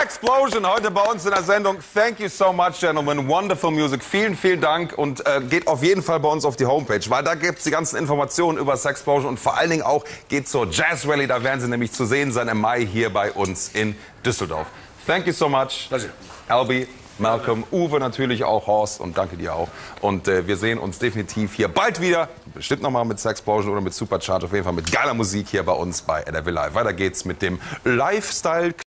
Saxplosion heute bei uns in der Sendung. Thank you so much, gentlemen. Wonderful music. Vielen, vielen Dank. Und geht auf jeden Fall bei uns auf die Homepage, weil da gibt es die ganzen Informationen über Saxplosion. Und vor allen Dingen auch geht zur Jazz Rally. Da werden sie nämlich zu sehen sein im Mai hier bei uns in Düsseldorf. Thank you so much. Albi, Malcolm, Uwe natürlich auch, Horst, und danke dir auch. Und wir sehen uns definitiv hier bald wieder. Bestimmt nochmal mit Saxplosion oder mit Supercharge. Auf jeden Fall mit geiler Musik hier bei uns bei NRW Live. Weiter geht's mit dem Lifestyle.